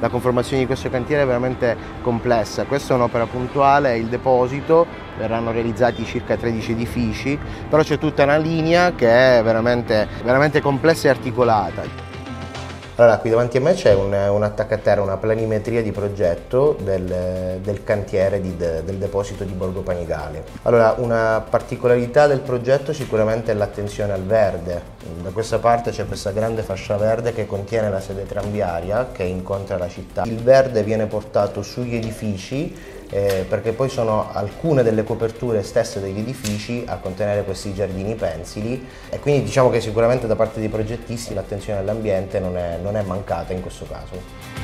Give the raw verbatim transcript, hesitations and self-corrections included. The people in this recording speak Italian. la conformazione di questo cantiere è veramente complessa. Questa è un'opera puntuale, il deposito, verranno realizzati circa tredici edifici, però c'è tutta una linea che è veramente, veramente complessa e articolata. Allora, qui davanti a me c'è un, un attaccaterra, una planimetria di progetto del, del cantiere di, de, del deposito di Borgo Panigale. Allora, una particolarità del progetto sicuramente è l'attenzione al verde. Da questa parte c'è questa grande fascia verde che contiene la sede tranviaria che incontra la città. Il verde viene portato sugli edifici eh, perché poi sono alcune delle coperture stesse degli edifici a contenere questi giardini pensili, e quindi diciamo che sicuramente da parte dei progettisti l'attenzione all'ambiente non è non è mancata in questo caso.